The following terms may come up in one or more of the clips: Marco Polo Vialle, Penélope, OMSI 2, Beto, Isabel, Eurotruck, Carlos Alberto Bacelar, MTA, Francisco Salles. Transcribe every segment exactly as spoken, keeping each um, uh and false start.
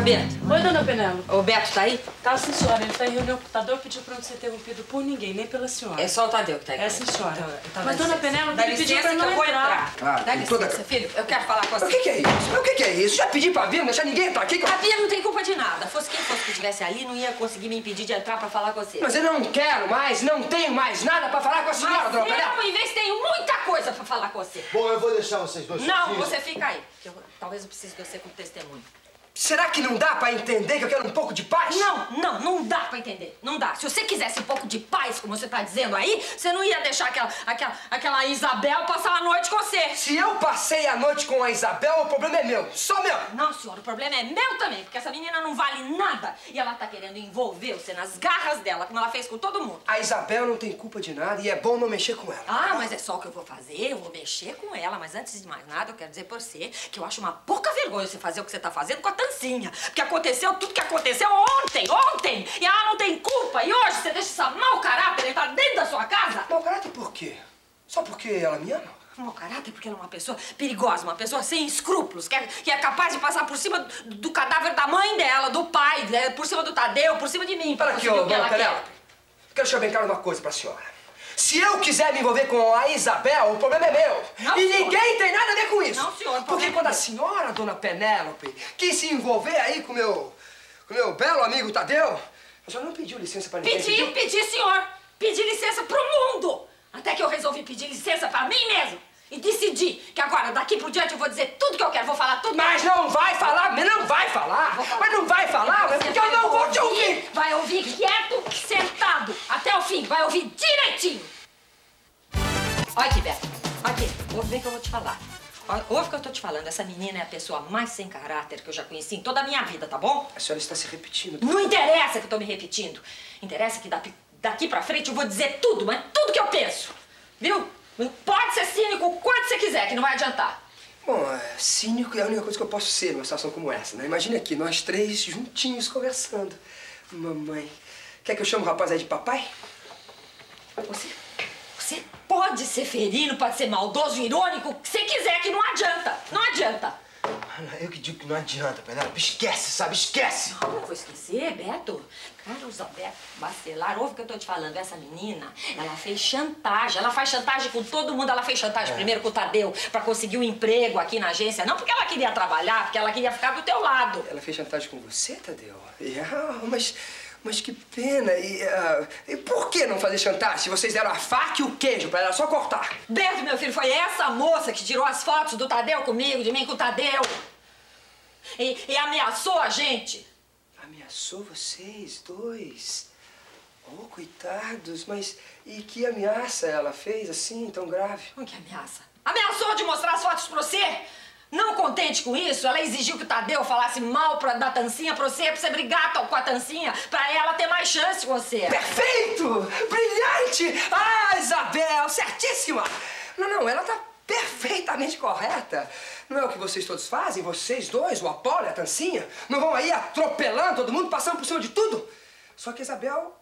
Beto. Oi, dona Penélope. O Beto tá aí? Tá, sim, senhora. Ele tá em reunião com o Tadeu e pediu pra não ser interrompido por ninguém, nem pela senhora. É só o Tadeu que tá aí. É, sim, senhora. Então, então, mas dona Penélope, ele pediu pra não eu vou entrar. entrar. Ah, dá licença, toda... filho. Eu quero falar com você. O que que é isso? O que que é isso? Já pedi pra vir, não deixar ninguém entrar aqui. Com... A Bia não tem culpa de nada. Fosse quem fosse que estivesse ali, não ia conseguir me impedir de entrar pra falar com você. Mas eu não quero mais, não tenho mais nada pra falar com a senhora, mas dona Penélope. Mas eu investei muita coisa pra falar com você. Bom, eu vou deixar vocês dois. Não, sozinhos. Você fica aí. Eu, talvez eu precise de você como testemunho. Será que não dá pra entender que eu quero um pouco de paz? Não, não, não dá pra entender. Não dá. Se você quisesse um pouco de paz, como você tá dizendo aí, você não ia deixar aquela, aquela, aquela Isabel passar a noite com você. Se eu passei a noite com a Isabel, o problema é meu. Só meu. Não, senhora, o problema é meu também, porque essa menina não vale nada. E ela tá querendo envolver você nas garras dela, como ela fez com todo mundo. A Isabel não tem culpa de nada e é bom não mexer com ela. Ah, mas é só o que eu vou fazer. Eu vou mexer com ela. Mas antes de mais nada, eu quero dizer pra você que eu acho uma pouca vergonha você fazer o que você tá fazendo com a Tancinha, porque aconteceu tudo que aconteceu ontem, ontem, e ela não tem culpa, e hoje você deixa essa mau caráter entrar dentro da sua casa? Mau caráter por quê? Só porque ela me ama? Mau caráter porque ela é uma pessoa perigosa, uma pessoa sem escrúpulos, que é, que é capaz de passar por cima do, do cadáver da mãe dela, do pai, né, por cima do Tadeu, por cima de mim. Para aqui, ô, dona Penélope, quero deixar bem claro uma coisa pra senhora. Se eu quiser me envolver com a Isabel, o problema é meu. Não, e senhora. Ninguém tem nada a ver com isso. Não, senhora. Porque quando a senhora, dona Penélope, quis se envolver aí com meu, o meu belo amigo Tadeu, a senhora não pediu licença pra ninguém. Pedi, pediu? pedi, senhor. Pedi licença pro mundo. Até que eu resolvi pedir licença pra mim mesmo. E decidi que agora, daqui por diante, eu vou dizer tudo que eu quero. Vou falar tudo. Mas não vai falar, não vai falar. falar. Mas não vai falar, mas porque eu não vou te ouvir. Vai ouvir quieto, sentado. Até o fim, vai ouvir direitinho. Olha aqui, Beto. Aqui, ouve bem que eu vou te falar. Ouve o que eu tô te falando. Essa menina é a pessoa mais sem caráter que eu já conheci em toda a minha vida, tá bom? A senhora está se repetindo. Não interessa que eu tô me repetindo. Interessa que daqui pra frente eu vou dizer tudo, mas tudo que eu penso. Viu? Pode ser cínico o quanto você quiser, que não vai adiantar. Bom, cínico é a única coisa que eu posso ser numa situação como essa, né? Imagina aqui, nós três juntinhos conversando. Mamãe, quer que eu chame o rapaz aí de papai? Você, você pode ser ferino, pode ser maldoso, irônico, o que você quiser, que não adianta. Não adianta. Eu que digo que não adianta, Penélope. Esquece, sabe? Esquece! Não, não vou esquecer, Beto. Carlos Alberto Bacelar, ouve o que eu tô te falando. Essa menina, ela fez chantagem. Ela faz chantagem com todo mundo. Ela fez chantagem é. primeiro com o Tadeu pra conseguir um emprego aqui na agência. Não porque ela queria trabalhar, porque ela queria ficar do teu lado. Ela fez chantagem com você, Tadeu? Ah, mas... Mas que pena, e, uh, e por que não fazer chantagem se vocês deram a faca e o queijo pra ela só cortar? Beto, meu filho, foi essa moça que tirou as fotos do Tadeu comigo, de mim com o Tadeu. E, e ameaçou a gente. Ameaçou vocês dois? Oh, coitados, mas e que ameaça ela fez assim, tão grave? O que ameaça? Ameaçou de mostrar as fotos pra você? Não contente com isso, ela exigiu que o Tadeu falasse mal pra, da Tancinha pra você, pra você brigar com a Tancinha, pra ela ter mais chance com você. Perfeito! Brilhante! Ah, Isabel, certíssima! Não, não, ela tá perfeitamente correta. Não é o que vocês todos fazem? Vocês dois, o Apolo e a Tancinha, não vão aí atropelando todo mundo, passando por cima de tudo? Só que a Isabel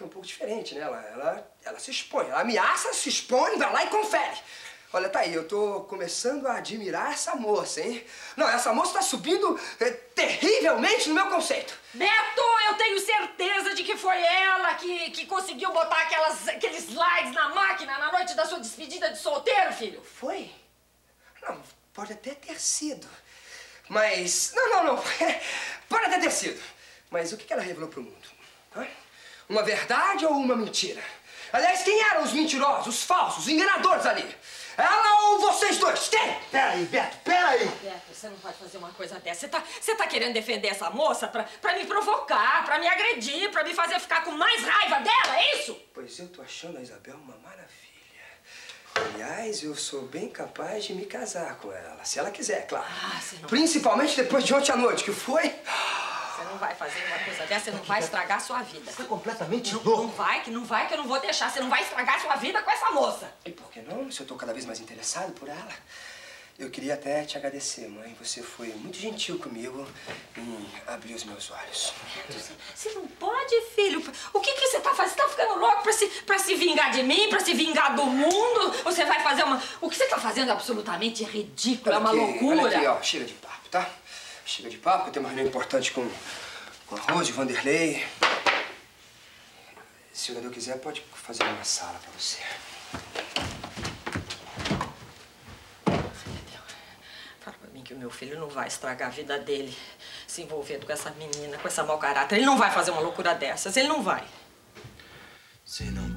é um pouco diferente, né? Ela, ela, ela se expõe, ela ameaça, se expõe, vai lá e confere. Olha, tá aí, eu tô começando a admirar essa moça, hein? Não, essa moça tá subindo é, terrivelmente no meu conceito. Beto, eu tenho certeza de que foi ela que, que conseguiu botar aquelas, aqueles slides na máquina na noite da sua despedida de solteiro, filho. Foi? Não, pode até ter sido. Mas... Não, não, não. Pode até ter sido. Mas o que ela revelou pro mundo? Hã? Uma verdade ou uma mentira? Aliás, quem eram os mentirosos, os falsos, os enganadores ali? Ela ou vocês dois? Quem? Peraí, Beto, peraí! Beto, você não pode fazer uma coisa dessa. Você tá, você tá querendo defender essa moça pra, pra me provocar, pra me agredir, pra me fazer ficar com mais raiva dela, é isso? Pois eu tô achando a Isabel uma maravilha. Aliás, eu sou bem capaz de me casar com ela, se ela quiser, claro. Ah, você não... Principalmente depois de ontem à noite, que foi... Você não vai fazer uma coisa dessa, você não vai estragar a sua vida. Você é completamente louco. Não, não vai, que não vai, que eu não vou deixar. Você não vai estragar a sua vida com essa moça. E por que não? Se eu tô cada vez mais interessado por ela. Eu queria até te agradecer, mãe. Você foi muito gentil comigo em abrir os meus olhos. Você, você não pode, filho. O que que você tá fazendo? Você tá ficando louco pra se, pra se vingar de mim, pra se vingar do mundo? Você vai fazer uma... O que você tá fazendo é absolutamente ridículo, é uma loucura. Olha aqui, ó, cheira de papo, tá? Chega de papo, eu tenho uma reunião importante com, com a Rose, Vanderlei. Se o jogador quiser, pode fazer uma sala pra você. Fala pra mim que o meu filho não vai estragar a vida dele se envolvendo com essa menina, com essa mau caráter. Ele não vai fazer uma loucura dessas, ele não vai. Sei não.